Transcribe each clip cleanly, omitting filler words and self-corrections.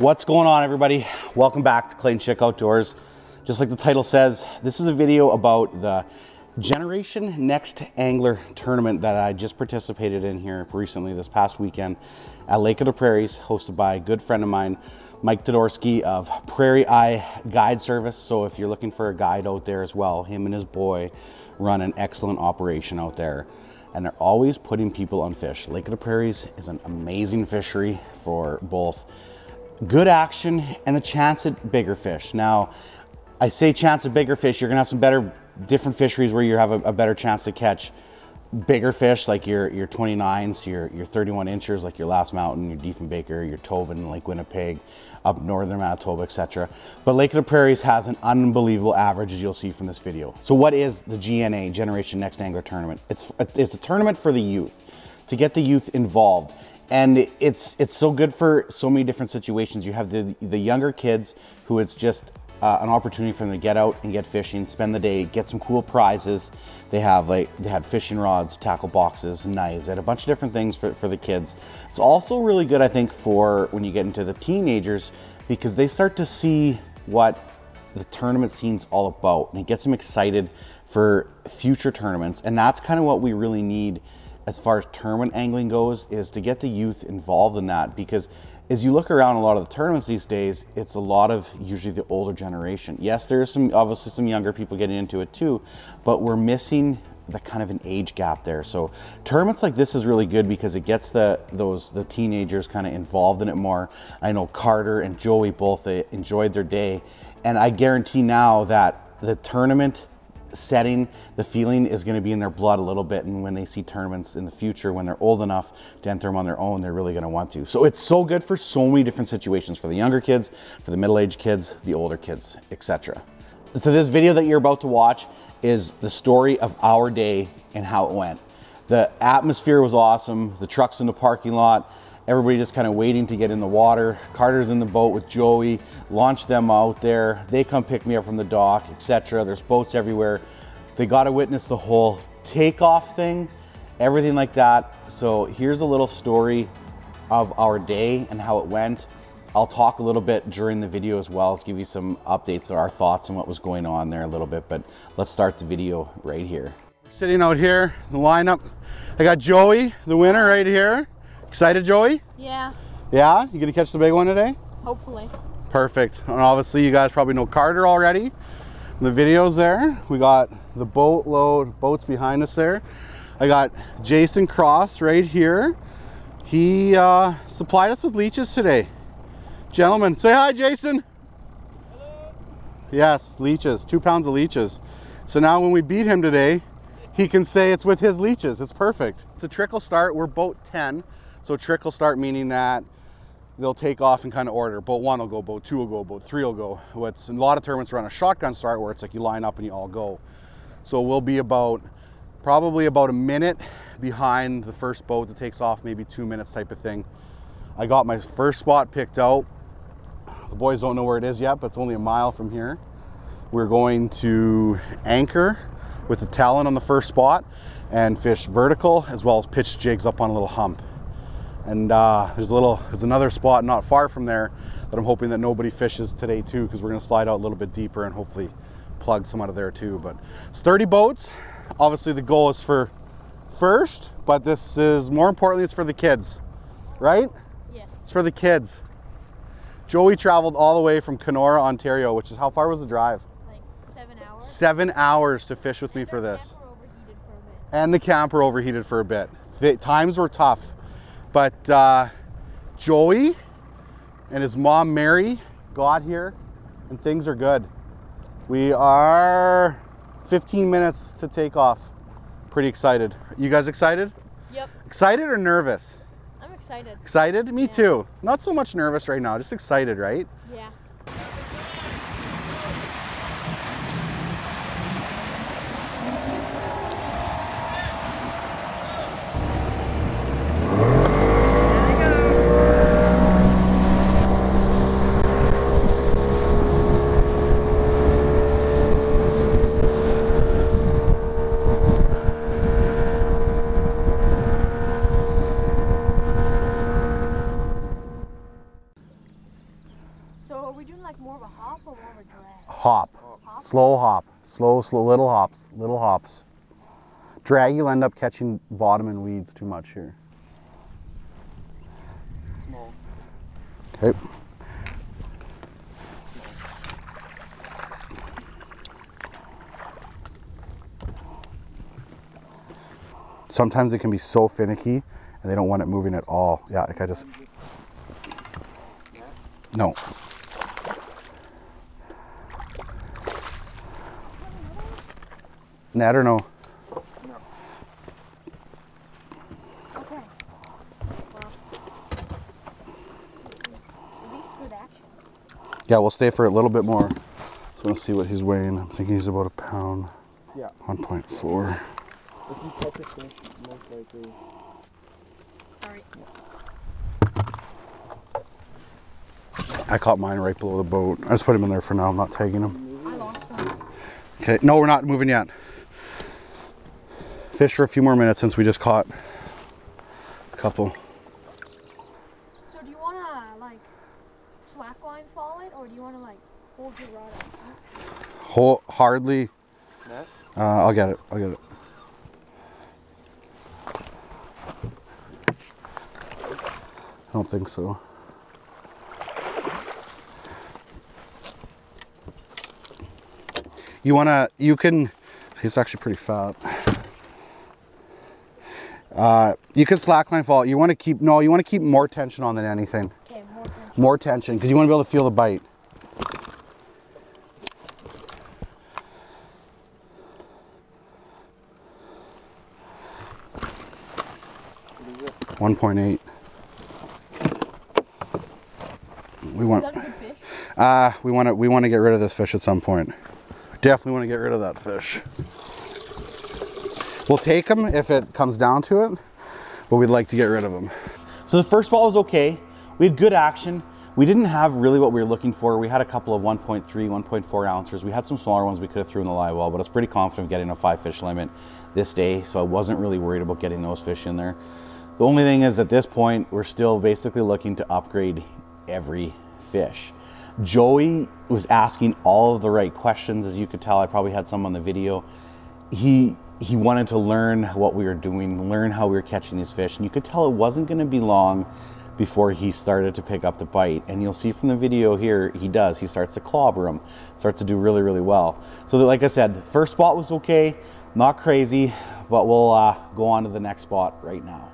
What's going on, everybody? Welcome back to Clayton Schick Outdoors. Just like the title says, this is a video about the Generation Next Angler Tournament that I just participated in here recently this past weekend at Lake of the Prairies, hosted by a good friend of mine, Mike Tadorski of Prairie Eye Guide Service. So if you're looking for a guide out there as well, him and his boy run an excellent operation out there. And they're always putting people on fish. Lake of the Prairies is an amazing fishery for both good action and the chance at bigger fish. Now, I say chance at bigger fish, you're gonna have some better, different fisheries where you have a better chance to catch bigger fish, like your 29s, your 31 inchers, like your Last Mountain, your Diefenbaker, your Tobin, Lake Winnipeg, up northern Manitoba, etc. But Lake of the Prairies has an unbelievable average, as you'll see from this video. So what is the GNA, Generation Next Angler Tournament? It's a tournament for the youth, to get the youth involved. And it's so good for so many different situations. You have the younger kids who it's just an opportunity for them to get out and get fishing, spend the day, get some cool prizes. They had fishing rods, tackle boxes, knives, they had a bunch of different things for the kids. It's also really good, I think, for when you get into the teenagers, because they start to see what the tournament scene's all about, and it gets them excited for future tournaments. And that's kind of what we really need as far as tournament angling goes, is to get the youth involved in that, because as you look around a lot of the tournaments these days, it's a lot of usually the older generation. Yes, there's some, obviously some younger people getting into it too, but we're missing the kind of an age gap there. So tournaments like this is really good because it gets the teenagers kind of involved in it more. I know Carter and Joey both, they enjoyed their day, and I guarantee now that the tournament setting, the feeling is going to be in their blood a little bit, and when they see tournaments in the future, when they're old enough to enter them on their own, they're really going to want to. So it's so good for so many different situations, for the younger kids, for the middle-aged kids, the older kids, etc. So this video that you're about to watch is the story of our day and how it went. The atmosphere was awesome, the trucks in the parking lot, everybody just kind of waiting to get in the water. Carter's in the boat with Joey, launched them out there. They come pick me up from the dock, etc. There's boats everywhere. They got to witness the whole takeoff thing, everything like that. So here's a little story of our day and how it went. I'll talk a little bit during the video as well to give you some updates or our thoughts on what was going on there a little bit, but let's start the video right here. Sitting out here, the lineup. I got Joey, the winner, right here. Excited, Joey? Yeah. Yeah? You gonna catch the big one today? Hopefully. Perfect. And obviously you guys probably know Carter already. The video's there. We got the boats behind us there. I got Jason Cross right here. He supplied us with leeches today. Gentlemen, say hi, Jason. Hello. Yes, leeches, 2 pounds of leeches. So now when we beat him today, he can say it's with his leeches. It's perfect. It's a trickle start. We're boat 10. So trickle start meaning that they'll take off in kind of order. Boat one will go, boat two will go, boat three will go. What's a lot of tournaments run a shotgun start where it's like you line up and you all go. So we'll be about, probably about a minute behind the first boat that takes off, maybe 2 minutes type of thing. I got my first spot picked out. The boys don't know where it is yet, but it's only a mile from here. We're going to anchor with the talon on the first spot and fish vertical, as well as pitch jigs up on a little hump. And there's another spot not far from there that I'm hoping that nobody fishes today too, because we're gonna slide out a little bit deeper and hopefully plug some out of there too. But it's 30 boats. Obviously the goal is for first, but this is, more importantly, it's for the kids, right? Yes. It's for the kids. Joey traveled all the way from Kenora, Ontario, which is, how far was the drive? Like 7 hours. 7 hours to fish with me for this. And the camper overheated for a bit. The times were tough. But Joey and his mom, Mary, got here and things are good. We are 15 minutes to take off. Pretty excited. You guys excited? Yep. Excited or nervous? I'm excited. Excited? Me too. Not so much nervous right now, just excited, right? Yeah. So are we doing like more of a hop or more of a drag? Hop. Slow hop. Slow, little hops. Drag, you'll end up catching bottom and weeds too much here. Okay. Sometimes it can be so finicky and they don't want it moving at all. Yeah, like I just... No. Net or no? No. Okay. Well, at least good action. Yeah, we'll stay for a little bit more. So let's see what he's weighing. I'm thinking he's about a pound. Yeah. 1.4. If you catch a fish, most likely. Sorry. Yeah. I caught mine right below the boat. I just put him in there for now. I'm not tagging him. I lost him. Okay. No, we're not moving yet. Fish for a few more minutes since we just caught a couple. So do you want to like slackline fall it, or do you want to like hold your rod up? Hardly. Net? I'll get it. I don't think so. He's actually pretty fat. You can slackline fall. You want to keep more tension on than anything. Okay, more tension. More tension, because you want to be able to feel the bite. What is it? 1.8. We want to get rid of this fish at some point. Definitely want to get rid of that fish. We'll take them if it comes down to it, but we'd like to get rid of them. So the first ball was okay. We had good action. We didn't have really what we were looking for. We had a couple of 1.3, 1.4 ounces. We had some smaller ones we could have threw in the live well, but I was pretty confident of getting a 5 fish limit this day, so I wasn't really worried about getting those fish in there. The only thing is at this point, we're still basically looking to upgrade every fish. Joey was asking all of the right questions. As you could tell, I probably had some on the video. He wanted to learn what we were doing, learn how we were catching these fish. And you could tell it wasn't going to be long before he started to pick up the bite. And you'll see from the video here, he starts to clobber them, starts to do really, really well. So that, like I said, the first spot was okay, not crazy, but we'll go on to the next spot right now.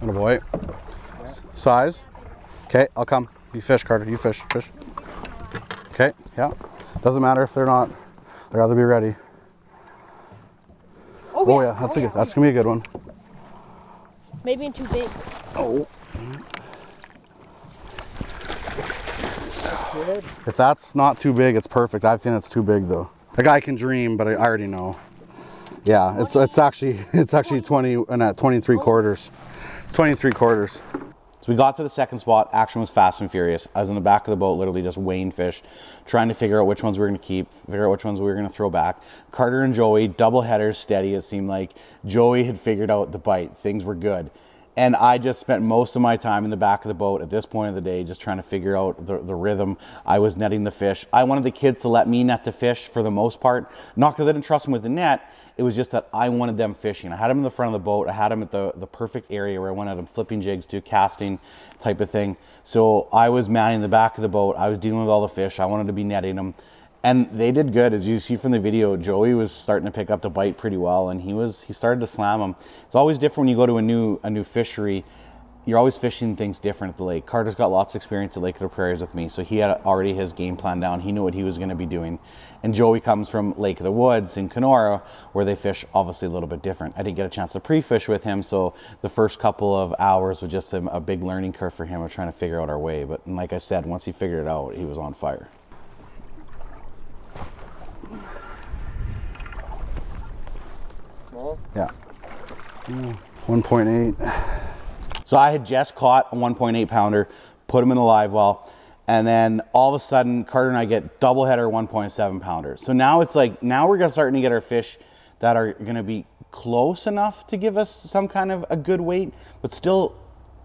Atta boy. Size? Okay, I'll come. You fish, Carter. You fish. Fish. Okay. Yeah. Doesn't matter if they're not. I'd rather be ready. Oh yeah. That's gonna be a good one. Maybe I'm too big. Oh. Good. If that's not too big, it's perfect. I think that's too big though. A guy can dream, but I already know. Yeah. 20. It's actually 23 quarters. 23 quarters. So we got to the second spot. Action was fast and furious. I was in the back of the boat, literally just weighing fish, trying to figure out which ones we were gonna keep, figure out which ones we were gonna throw back. Carter and Joey, double headers steady. It seemed like Joey had figured out the bite. Things were good. And I just spent most of my time in the back of the boat at this point of the day, just trying to figure out the rhythm. I was netting the fish. I wanted the kids to let me net the fish for the most part, not because I didn't trust them with the net. It was just that I wanted them fishing. I had them in the front of the boat. I had them at the perfect area where I wanted them flipping jigs, do casting type of thing. So I was manning the back of the boat. I was dealing with all the fish. I wanted to be netting them. And they did good. As you see from the video, Joey was starting to pick up the bite pretty well, and he started to slam them. It's always different when you go to a new fishery. You're always fishing things different at the lake. Carter's got lots of experience at Lake of the Prairies with me, so he had already his game plan down. He knew what he was gonna be doing. And Joey comes from Lake of the Woods in Kenora, where they fish obviously a little bit different. I didn't get a chance to pre-fish with him, so the first couple of hours was just a big learning curve for him of trying to figure out our way. But like I said, once he figured it out, he was on fire. Small? Yeah. 1.8. So I had just caught a 1.8 pounder, put him in the live well, and then all of a sudden Carter and I get double header 1.7 pounders. So now it's like, now we're starting to get our fish that are gonna be close enough to give us some kind of a good weight, but still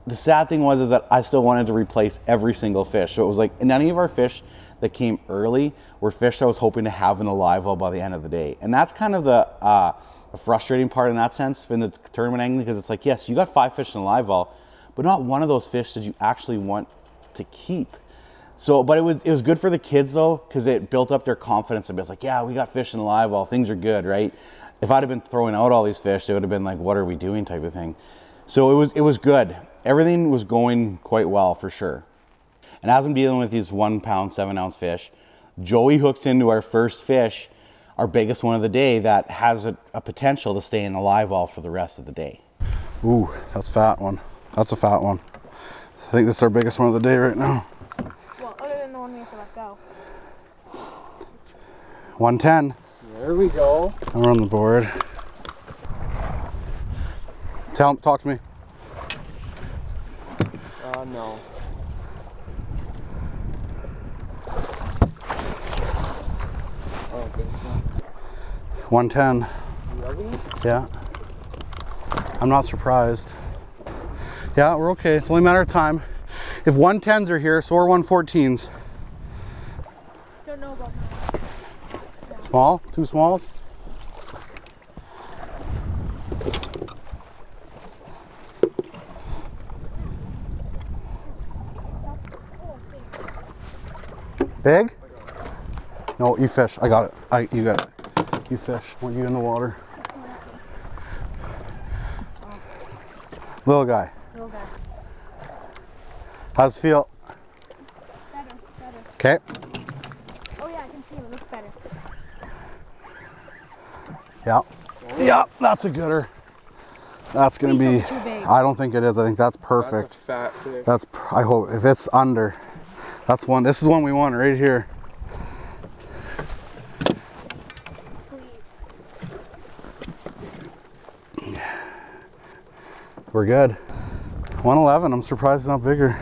the sad thing was is that I still wanted to replace every single fish. So it was like none of our fish that came early were fish I was hoping to have in the live well by the end of the day. And that's kind of the frustrating part in that sense in the tournament angling, because it's like, yes, you got 5 fish in the live well, but not one of those fish did you actually want to keep. So, but it was good for the kids though, because it built up their confidence and it's like, yeah, we got fish in the live well, things are good, right? If I'd have been throwing out all these fish, they would have been like, what are we doing type of thing. So it was good. Everything was going quite well for sure. And as I'm dealing with these 1-pound, 7-ounce fish, Joey hooks into our first fish, our biggest one of the day, that has a potential to stay in the live well for the rest of the day. Ooh, that's a fat one. That's a fat one. I think this is our biggest one of the day right now. Well, other than the one we have to let go. 110. There we go. And we're on the board. Tell him, talk to me. No. Oh, good. 110. Really? Yeah. I'm not surprised. Yeah, we're okay. It's only a matter of time. If 110s are here, so are 114s. Don't know about that. Small? 2 smalls? Big? No, you fish. I got it. You got it. You fish. I want you in the water. Little guy. Little guy. How's it feel? Better. Better. Okay. Oh yeah, I can see it. It looks better. Yeah. Yeah, that's a gooder. That's gonna be. I don't think it is. I think that's perfect. That's a fat fish. That's. I hope if it's under. That's one. This is one we want right here. Please. We're good. 111. I'm surprised it's not bigger.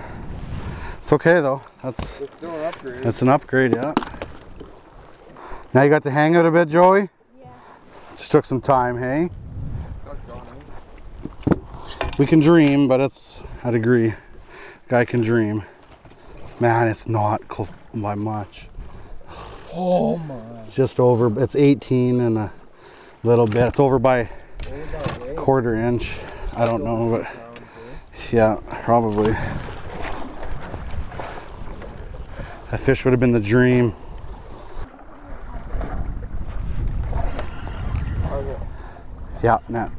It's okay though. It's still an upgrade. That's an upgrade, yeah. Now you got to hang out a bit, Joey? Yeah. Just took some time, hey? We can dream, but it's, I'd agree. Guy can dream. Man, it's not close by much. Oh my. It's just over, it's 18 and a little bit. It's over by a 1/4 inch. I don't know, but yeah, probably. That fish would have been the dream. Yeah, net.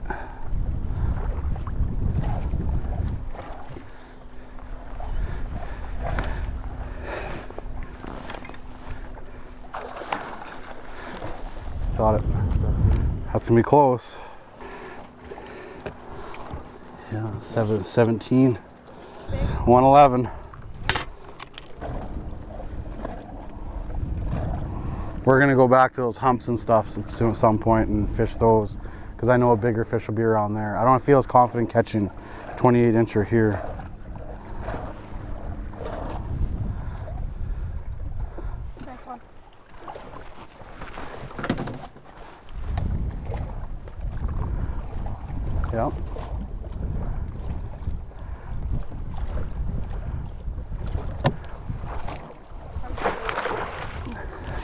Got it. That's gonna be close. Yeah, 17. 111. We're gonna go back to those humps and stuffs at some point and fish those, because I know a bigger fish will be around there. I don't feel as confident catching 28-incher here. Yep.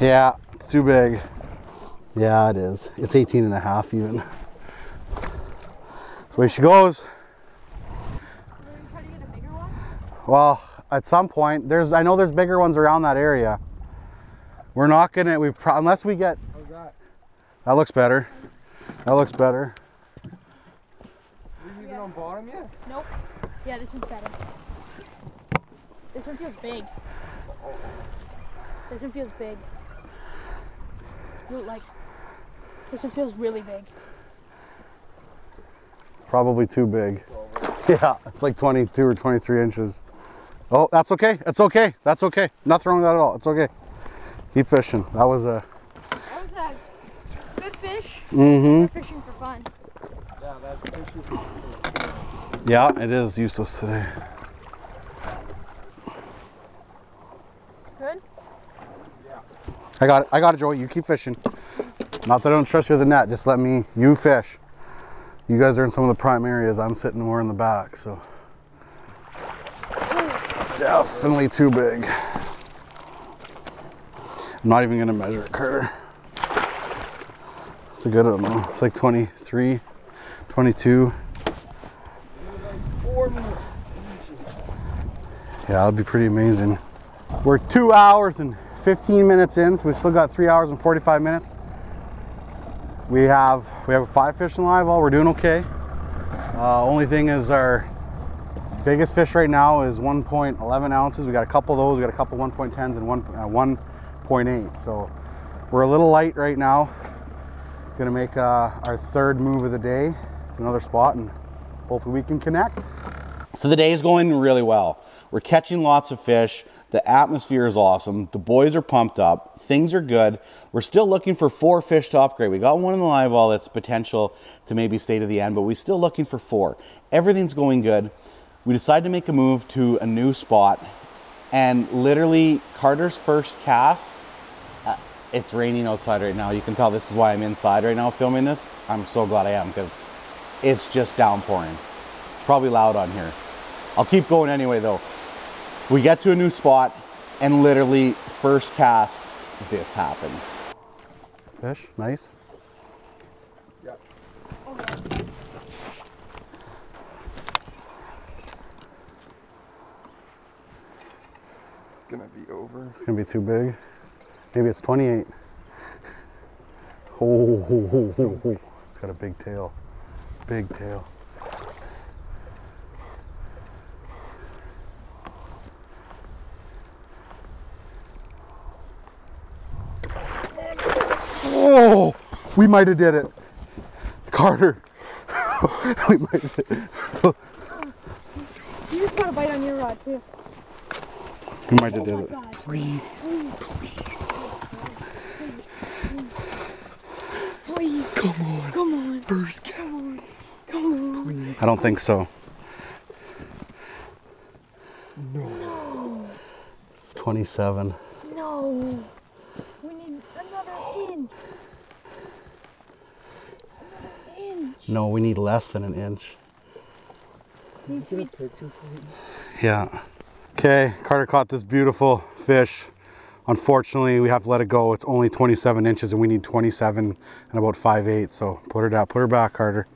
Yeah, it's too big. Yeah, it is. It's 18 and a half even. That's the way she goes. Will you try to get a bigger one? Well, at some point, I know there's bigger ones around that area. We're not gonna, unless we get. How's that? That looks better. That looks better. On bottom yet? Nope. Yeah, this one's better. This one feels big. This one feels big. Like, this one feels really big. It's probably too big. Yeah, it's like 22 or 23 inches. Oh, that's okay. It's okay. That's okay. Nothing wrong with that at all. It's okay. Keep fishing. That was a good fish. Mm-hmm. Fishing for fun. Yeah, that's useless. Yeah, it is useless today. Good? Yeah. I got it, Joey. You keep fishing. Not that I don't trust you with the net, just let me, you fish. You guys are in some of the prime areas. I'm sitting more in the back, so. Definitely too big. I'm not even gonna measure it, Carter. It's a good one though. It's like 23, 22. Yeah, that'd be pretty amazing. We're 2 hours and 15 minutes in, so we still got 3 hours and 45 minutes. We have 5 fish in the live well. We're doing okay. Only thing is our biggest fish right now is 1.11 ounces. We got a couple of those. We got a couple 1.10s and 1.8. So we're a little light right now. Gonna make our third move of the day to another spot, and hopefully we can connect. So the day is going really well. We're catching lots of fish. The atmosphere is awesome. The boys are pumped up. Things are good. We're still looking for 4 fish to upgrade. We got 1 in the live well that's potential to maybe stay to the end, but we're still looking for 4. Everything's going good. We decided to make a move to a new spot, and literally Carter's first cast, it's raining outside right now. You can tell this is why I'm inside right now filming this. I'm so glad I am, because it's just downpouring. It's probably loud on here. I'll keep going anyway though. We get to a new spot, and literally first cast, this happens. Fish, nice. Yep. It's gonna be over. It's gonna be too big. Maybe it's 28. Oh, it's got a big tail. Big tail. Oh, we might have did it. Carter. We might have did it. You just got a bite on your rod too. We might have did it. God. Please. Please. Please. Come on. Come on. First cat. Come on. Come on. Please. I don't think so. No. No. It's 27. No. We need another inch. Another inch. No, we need less than an inch. Needs to be... Yeah. Okay, Carter caught this beautiful fish. Unfortunately, we have to let it go. It's only 27 inches and we need 27 and about 5/8. So put her down, put her back, Carter.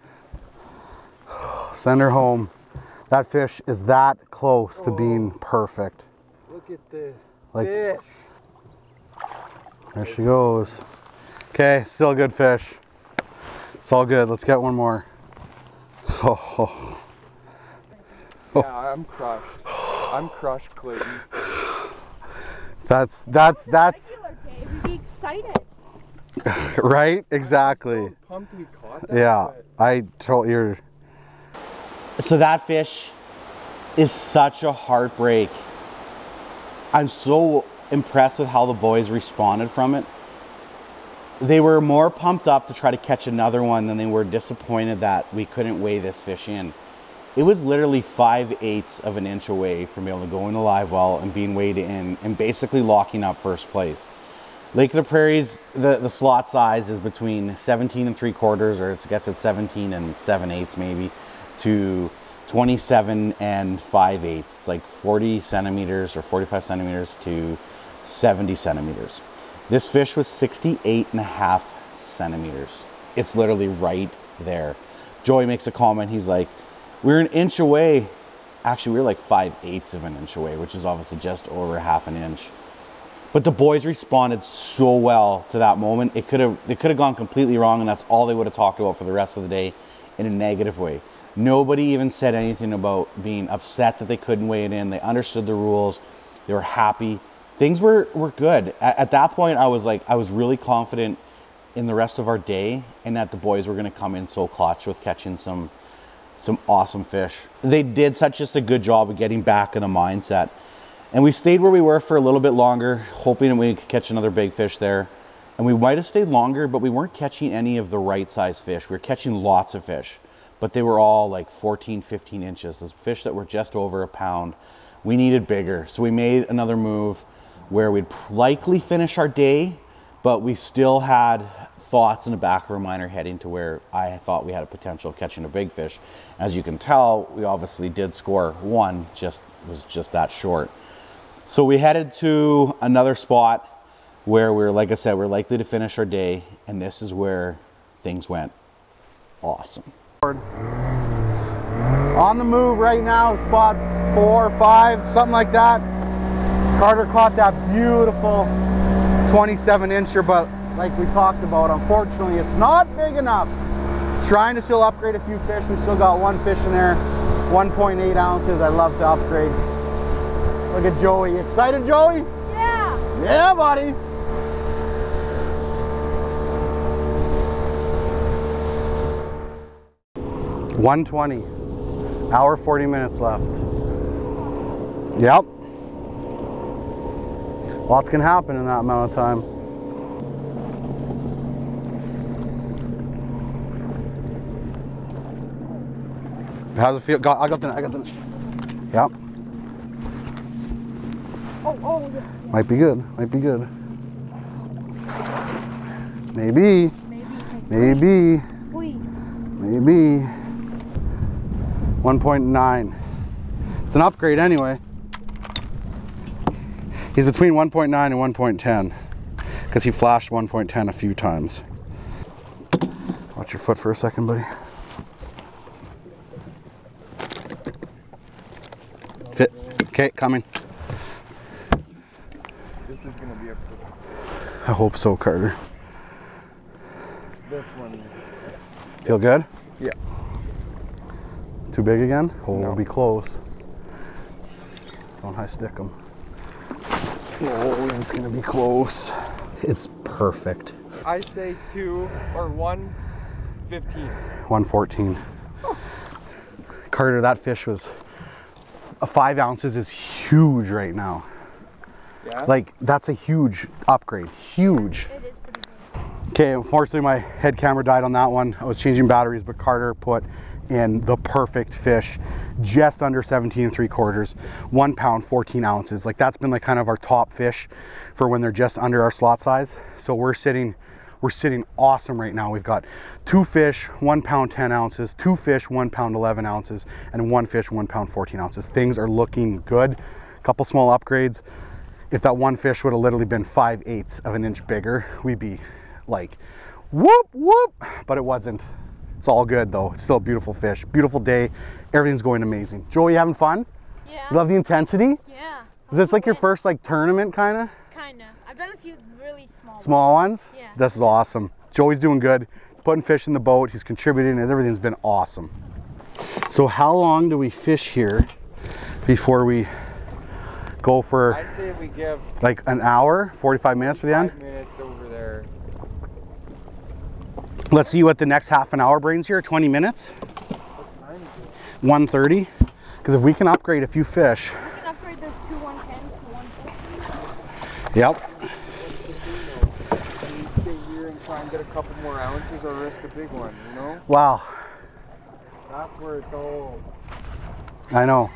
Send her home. That fish is that close to being perfect. Look at this. Like, fish. There she goes. Okay, still a good fish. It's all good. Let's get one more. Oh. Yeah, I'm crushed. I'm crushed, Clayton. That's be excited. Right? Exactly. I'm so pumped. Yeah, I told you. So that fish is such a heartbreak. I'm so impressed with how the boys responded from it. They were more pumped up to try to catch another one than they were disappointed that we couldn't weigh this fish in. It was literally 5/8 of an inch away from being able to go in the live well and being weighed in and basically locking up first place. Lake of the Prairies, the slot size is between 17 3/4, or I guess it's 17 7/8 maybe, to 27 5/8. It's like 40 centimeters or 45 centimeters to 70 centimeters. This fish was 68.5 centimeters. It's literally right there. Joey makes a comment, he's like, we're an inch away. Actually, we're like 5/8 of an inch away, which is obviously just over half an inch. But the boys responded so well to that moment. They could have gone completely wrong, and that's all they would have talked about for the rest of the day in a negative way. Nobody even said anything about being upset that they couldn't weigh it in. They understood the rules. They were happy. Things were good. At that point, I was really confident in the rest of our day and that the boys were gonna come in so clutch with catching some awesome fish. They did such just a good job of getting back in the mindset. And we stayed where we were for a little bit longer, hoping that we could catch another big fish there. And we might have stayed longer, but we weren't catching any of the right size fish. We were catching lots of fish, but they were all like 14, 15 inches. Those fish that were just over a pound. We needed bigger. So we made another move where we'd likely finish our day, but we still had thoughts in the back of our mind are heading to where I thought we had a potential of catching a big fish. As you can tell, we obviously did score one, just was that short. So we headed to another spot where we're, like I said, we're likely to finish our day, and this is where things went awesome. On the move right now, spot 4 or 5, something like that. Carter caught that beautiful 27-incher, but like we talked about, unfortunately, it's not big enough. Trying to still upgrade a few fish. We still got one fish in there, 1.8 ounces. I'd love to upgrade. Look at Joey. Excited, Joey? Yeah. Yeah, buddy. $1.20. Hour 40 minutes left. Yep. Lots can happen in that amount of time. How's it feel? I got the net. Yep. Oh, yes. Might be good. Maybe. Please. Maybe. 1.9. It's an upgrade anyway. He's between 1.9 and 1.10 because he flashed 1.10 a few times. Watch your foot for a second, buddy. Fit. Okay, coming. This is gonna be a. I hope so, Carter. This one. Feel good? Yeah. Too big again? Oh, no. We'll be close. Don't high stick him. Oh, it's gonna be close. It's perfect. I say 2 or 1.15. 1.14. Oh. Carter, that fish was. 5 ounces is huge right now. Yeah. Like, that's a huge upgrade. Huge. It is pretty good. Okay, unfortunately my head camera died on that one. I was changing batteries, but Carter put in the perfect fish, just under 17 3/4, 1 pound, 14 ounces. Like, that's been like kind of our top fish for when they're just under our slot size. So we're sitting awesome right now. We've got 2 fish, 1 pound, 10 ounces, 2 fish, 1 pound, 11 ounces, and 1 fish, 1 pound, 14 ounces. Things are looking good. A couple small upgrades. If that 1 fish would have literally been 5/8 of an inch bigger, we'd be like, whoop, whoop, but it wasn't. It's all good though. It's still a beautiful fish, beautiful day. Everything's going amazing. Joey, you having fun? Yeah. You love the intensity? Yeah. Is this like your first like tournament kinda? Kinda. I've done a few really small ones. Small ones? Yeah. This is awesome. Joey's doing good. He's putting fish in the boat. He's contributing and everything's been awesome. So how long do we fish here before we go for? I'd say we give like an hour, 45 minutes for the end? 5 minutes over there. Let's see what the next half an hour brings here, 20 minutes. 1:30, because if we can upgrade a few fish. We can upgrade those 2 1.10s to 1.15. Yep. Try and get a couple more ounces or risk a big one, you know? Wow. That's where it goes. I know.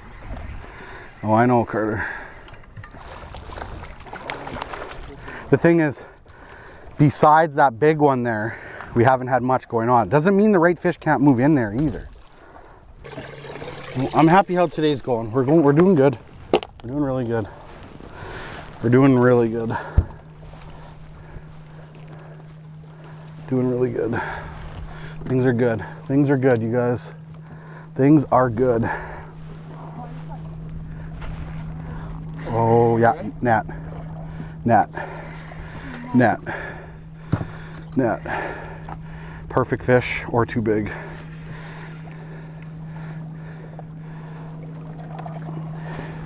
Oh, I know, Carter. The thing is, besides that big one there, we haven't had much going on. Doesn't mean the right fish can't move in there either. I'm happy how today's going. We're doing good. We're doing really good. We're doing really good. Doing really good. Things are good. Things are good, you guys. Things are good. Oh yeah, net. Perfect fish or too big.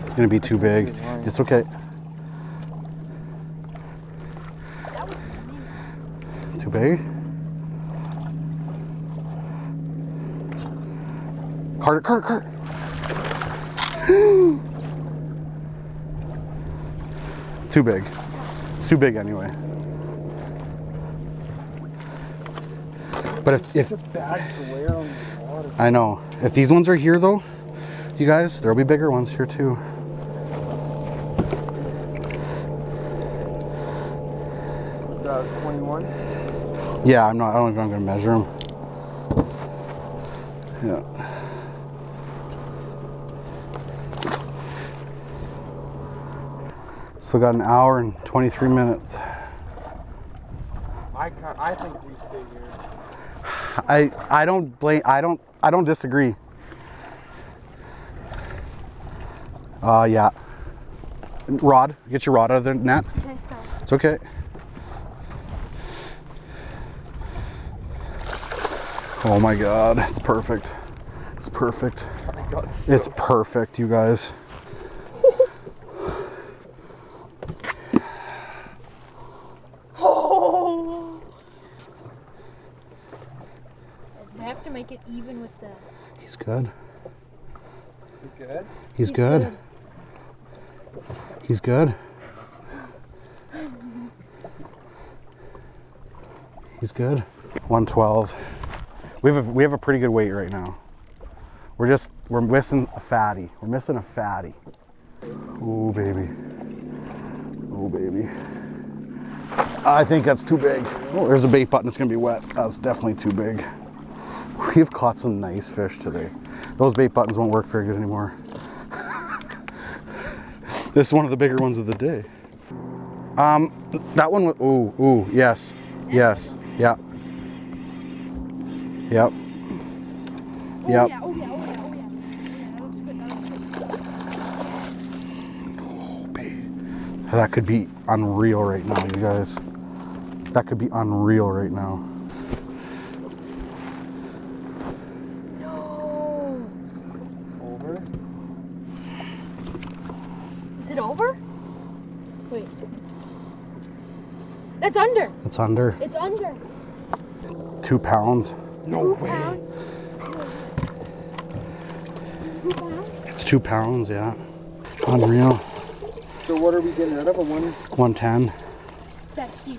It's gonna be too big. It's okay. Too big. Carter. Too big. It's too big anyway. But if it's bad to wear on the water. I know. If these ones are here though, you guys, there'll be bigger ones here too. Is that 21? Yeah, I don't even know if I'm gonna measure them. Yeah. So got an hour and 23 minutes. I think we stay here. I don't blame. I don't disagree. Yeah. Rod, get your rod out of the net. Okay, sorry. It's okay. Oh my God, it's perfect. It's perfect. Oh my God, it's perfect, you guys. Oh. I have to make it even with the. He's good. He's good. He's good. Good. He's good. He's good. 112. We have a pretty good weight right now. We're missing a fatty. We're missing a fatty. Ooh, baby. Oh, baby. I think that's too big. Oh, there's a bait button. It's gonna be wet. That's definitely too big. We've caught some nice fish today. Those bait buttons won't work very good anymore. This is one of the bigger ones of the day. That one was, ooh, yes, yes, yeah. Yep. Yep. Oh, yeah, oh, yeah, oh, yeah, oh, yeah. That looks good, that looks good. Oh, babe. That could be unreal right now, you guys. That could be unreal right now. It's under. It's under. It's under. 2 pounds. No way. 2 pounds? It's 2 pounds, yeah. Unreal. So what are we getting out of? A 110. That's huge.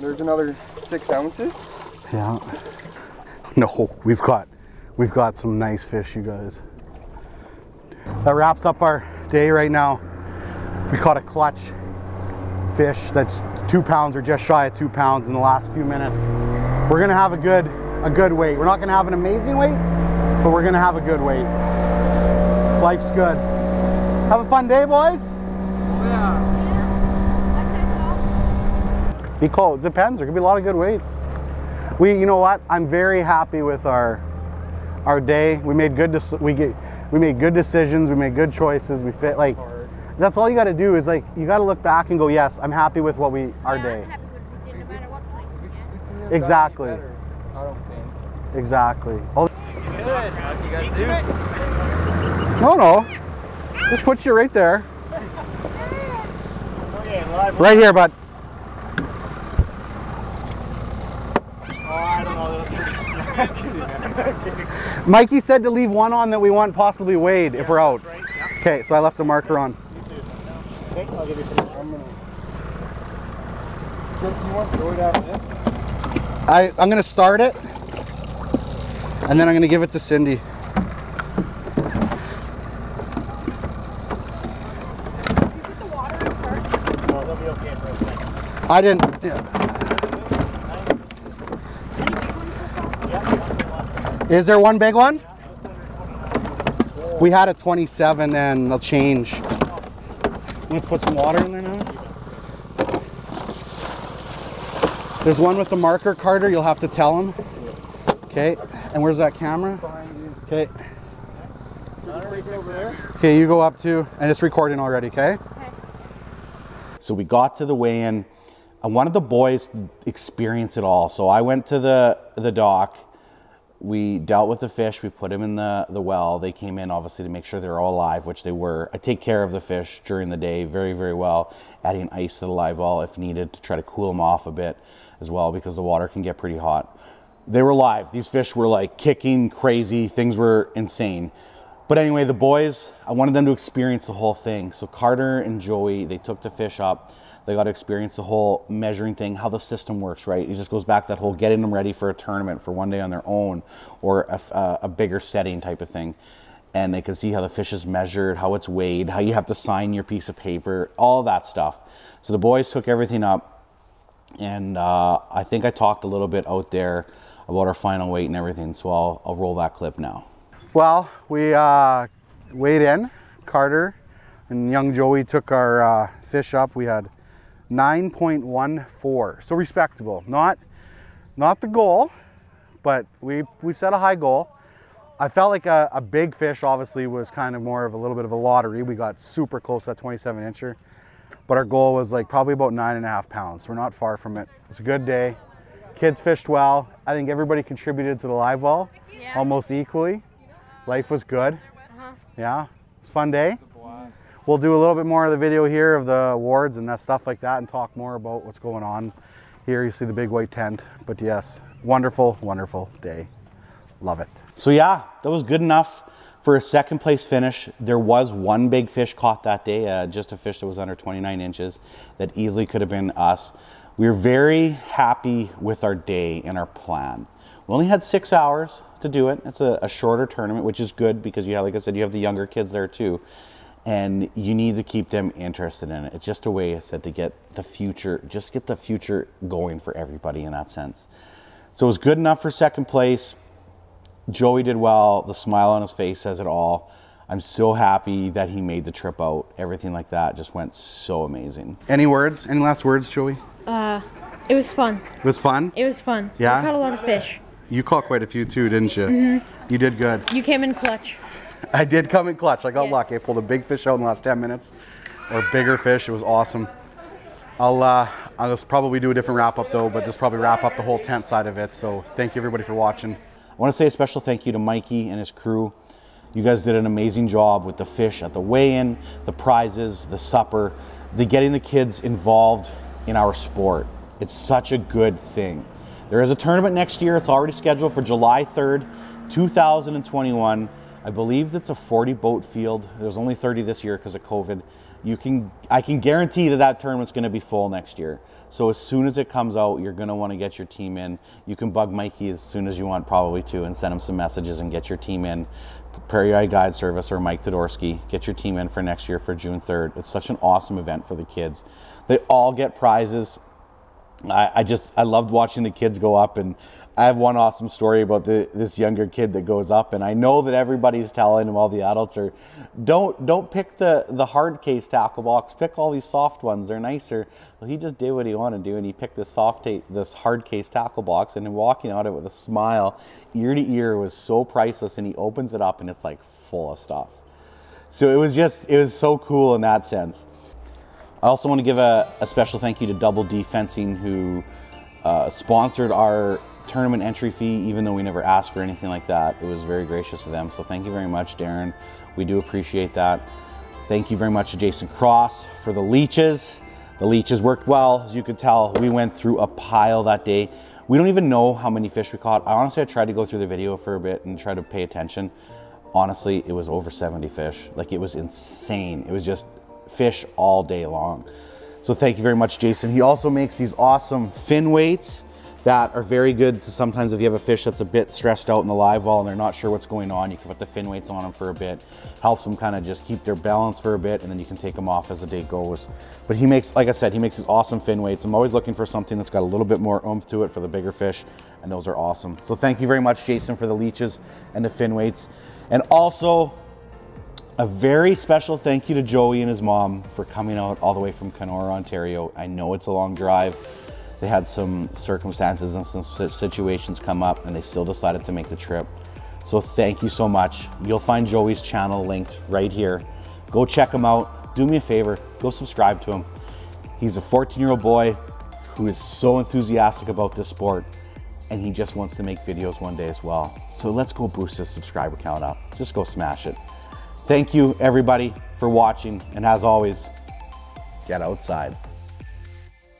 There's another 6 ounces? Yeah. No, we've got some nice fish, you guys. That wraps up our day right now. We caught a clutch fish that's 2 pounds or just shy of 2 pounds in the last few minutes. We're gonna have a good weight. We're not gonna have an amazing weight, but we're gonna have a good weight. Life's good. Have a fun day, boys. Yeah. Be cold. Depends. There could be a lot of good weights. You know what? I'm very happy with our day. We made good decisions. We made good choices. We fit like. That's all you got to do is like you got to look back and go, yes, I'm happy with what we our day. I'm happy with it, no matter what place we get. Exactly. I don't think. Exactly. All good. No. Just puts you right there. Right here, bud. Oh, I don't know. Mikey said to leave one on that we want possibly weighed if we're out. Okay, so I left a marker on. Okay, I'll give you some. I'm gonna. Do you want to throw it out of this? I'm gonna start it, and then I'm gonna give it to Cindy. Did you put the water in first? No, they'll be okay for a second. I didn't. Yeah. Is there one big one? Yeah. We had a 27, and they'll change. Let's put some water in there now. There's one with the marker, Carter. You'll have to tell him. Okay. And where's that camera? Okay. Okay, you go up too. And it's recording already, okay? So we got to the weigh-in. I wanted the boys to experience it all. So I went to the dock. We dealt with the fish. We put them in the well. They came in obviously to make sure they're all alive, which they were. I take care of the fish during the day very, very well, adding ice to the live well if needed to try to cool them off a bit as well because the water can get pretty hot. They were live. These fish were like kicking crazy. Things were insane. But anyway, the boys, I wanted them to experience the whole thing. So Carter and Joey, they took the fish up. They got to experience the whole measuring thing, how the system works, right? It just goes back to that whole getting them ready for a tournament for one day on their own or a bigger setting type of thing. And they can see how the fish is measured, how it's weighed, how you have to sign your piece of paper, all that stuff. So the boys took everything up. And I think I talked a little bit out there about our final weight and everything. So I'll roll that clip now. Well, we weighed in, Carter. and young Joey took our fish up. We had 9.14, so respectable. Not the goal, but we set a high goal. I felt like a big fish obviously was kind of more of a little bit of a lottery. We got super close to that 27-incher, but our goal was like probably about 9.5 pounds. We're not far from it. It's a good day. Kids fished well. I think everybody contributed to the live well almost equally. Life was good. Yeah, it's a fun day. We'll do a little bit more of the video here of the awards and that stuff like that and talk more about what's going on. Here you see the big white tent, but yes, wonderful, wonderful day. Love it. So yeah, that was good enough for a second place finish. There was one big fish caught that day, just a fish that was under 29 inches that easily could have been us. We were very happy with our day and our plan. We only had 6 hours to do it. It's a shorter tournament, which is good because you have, like I said, you have the younger kids there too, and you need to keep them interested in it. It's just a way, I said, to get the future, just get the future going for everybody in that sense. So it was good enough for second place. Joey did well. The smile on his face says it all. I'm so happy that he made the trip out. Everything like that just went so amazing. Any words? Any last words, Joey? It was fun. It was fun? It was fun. Yeah? I caught a lot of fish. You caught quite a few too, didn't you? Mm-hmm. You did good. You came in clutch. I did come in clutch. I got lucky. I pulled a big fish out in the last 10 minutes, or bigger fish. It was awesome. I'll probably do a different wrap up though, but this probably wrap up the whole tent side of it. So thank you everybody for watching. I want to say a special thank you to Mikey and his crew. You guys did an amazing job with the fish at the weigh-in, the prizes, the supper, the getting the kids involved in our sport. It's such a good thing. There is a tournament next year. It's already scheduled for July 3rd, 2021. I believe it's a 40 boat field. There's only 30 this year because of COVID. I can guarantee that tournament's gonna be full next year. So as soon as it comes out, you're gonna wanna get your team in. You can bug Mikey as soon as you want probably too, and send him some messages and get your team in. Prairie Eye Guide Service or Mike Tadorski, get your team in for next year for June 3rd. It's such an awesome event for the kids. They all get prizes. I loved watching the kids go up, and I have one awesome story about this younger kid that goes up, and I know that everybody's telling him, all the adults are, don't pick the hard case tackle box, pick all these soft ones, they're nicer. Well, he just did what he wanted to do, and he picked this hard case tackle box, and walking out of it with a smile, ear to ear, was so priceless. And he opens it up and it's like full of stuff. So it was so cool in that sense. I also want to give a special thank you to Double D Fencing, who sponsored our tournament entry fee, even though we never asked for anything like that. It was very gracious of them. So thank you very much, Darren. We do appreciate that. Thank you very much to Jason Cross for the leeches. The leeches worked well. As you could tell, we went through a pile that day. We don't even know how many fish we caught. I tried to go through the video for a bit and try to pay attention. Honestly, it was over 70 fish. Like, it was insane. It was just fish all day long. So thank you very much, Jason. He also makes these awesome fin weights that are very good to sometimes if you have a fish that's a bit stressed out in the live well and they're not sure what's going on, you can put the fin weights on them for a bit. Helps them kind of just keep their balance for a bit, and then you can take them off as the day goes. But he makes, like I said, he makes these awesome fin weights. I'm always looking for something that's got a little bit more oomph to it for the bigger fish, and those are awesome. So thank you very much, Jason, for the leeches and the fin weights. And also, a very special thank you to Joey and his mom for coming out all the way from Kenora, Ontario. I know it's a long drive. They had some circumstances and some situations come up, and they still decided to make the trip. So thank you so much. You'll find Joey's channel linked right here. Go check him out. Do me a favor, go subscribe to him. He's a 14-year-old boy who is so enthusiastic about this sport, and he just wants to make videos one day as well. So let's go boost his subscriber count up. Just go smash it. Thank you everybody for watching, and as always, get outside.